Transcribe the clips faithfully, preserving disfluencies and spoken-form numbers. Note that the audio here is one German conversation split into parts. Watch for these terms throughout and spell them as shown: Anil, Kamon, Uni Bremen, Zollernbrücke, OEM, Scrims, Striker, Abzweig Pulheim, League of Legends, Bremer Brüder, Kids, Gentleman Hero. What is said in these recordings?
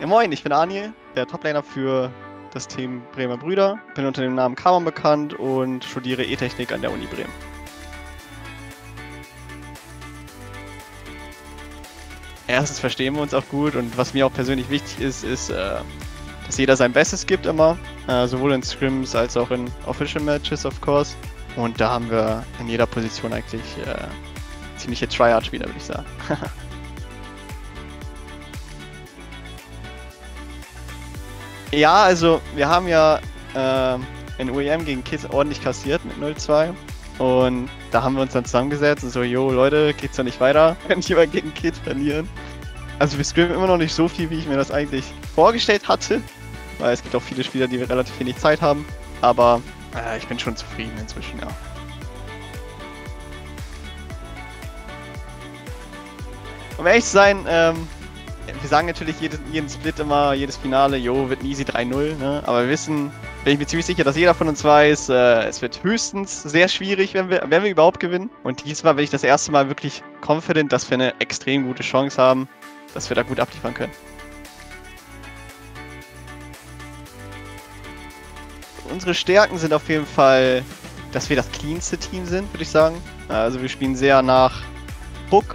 Ja, moin, ich bin Anil, der Toplaner für das Team Bremer Brüder. Bin unter dem Namen Kamon bekannt und studiere E-Technik an der Uni Bremen. Erstens verstehen wir uns auch gut, und was mir auch persönlich wichtig ist, ist, dass jeder sein Bestes gibt immer. Sowohl in Scrims als auch in Official Matches, of course. Und da haben wir in jeder Position eigentlich ziemliche Tryhard-Spieler, würde ich sagen. Ja, also wir haben ja äh, in O E M gegen Kids ordentlich kassiert mit null zwei, und da haben wir uns dann zusammengesetzt und so, jo Leute, geht's doch nicht weiter, wenn ich immer gegen Kids verlieren. Also wir scrimmen immer noch nicht so viel, wie ich mir das eigentlich vorgestellt hatte, weil es gibt auch viele Spieler, die wir relativ wenig Zeit haben, aber äh, ich bin schon zufrieden inzwischen, ja. Um ehrlich zu sein, ähm, wir sagen natürlich jeden, jeden Split immer, jedes Finale, jo, wird ein easy drei null, ne? Aber wir wissen, bin ich mir ziemlich sicher, dass jeder von uns weiß, äh, es wird höchstens sehr schwierig, wenn wir, wenn wir überhaupt gewinnen. Und diesmal bin ich das erste Mal wirklich confident, dass wir eine extrem gute Chance haben, dass wir da gut abliefern können. Unsere Stärken sind auf jeden Fall, dass wir das cleanste Team sind, würde ich sagen. Also wir spielen sehr nach Puck.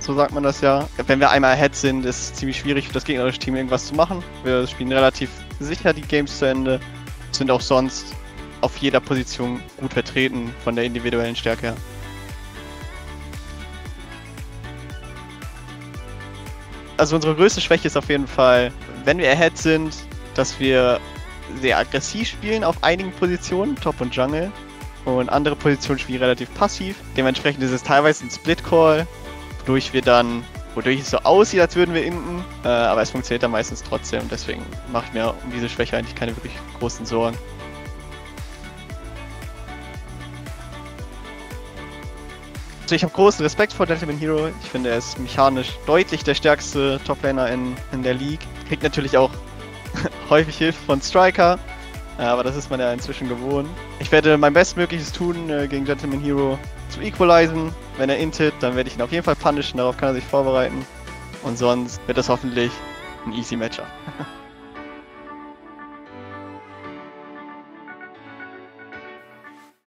So sagt man das ja. Wenn wir einmal ahead sind, ist es ziemlich schwierig für das gegnerische Team irgendwas zu machen. Wir spielen relativ sicher die Games zu Ende, sind auch sonst auf jeder Position gut vertreten von der individuellen Stärke her. Also unsere größte Schwäche ist auf jeden Fall, wenn wir ahead sind, dass wir sehr aggressiv spielen auf einigen Positionen, Top und Jungle, und andere Positionen spielen relativ passiv. Dementsprechend ist es teilweise ein Split-Call, Wodurch wir dann, wodurch es so aussieht, als würden wir inten, äh, aber es funktioniert dann meistens trotzdem, und deswegen mache ich mir um diese Schwäche eigentlich keine wirklich großen Sorgen. Also ich habe großen Respekt vor Gentleman Hero, ich finde, er ist mechanisch deutlich der stärkste Toplaner in, in der League. Kriegt natürlich auch häufig Hilfe von Striker, äh, aber das ist man ja inzwischen gewohnt. Ich werde mein Bestmögliches tun, äh, gegen Gentleman Hero zu equalisen. Wenn er intet, dann werde ich ihn auf jeden Fall punishen, darauf kann er sich vorbereiten. Und sonst wird das hoffentlich ein easy Matchup.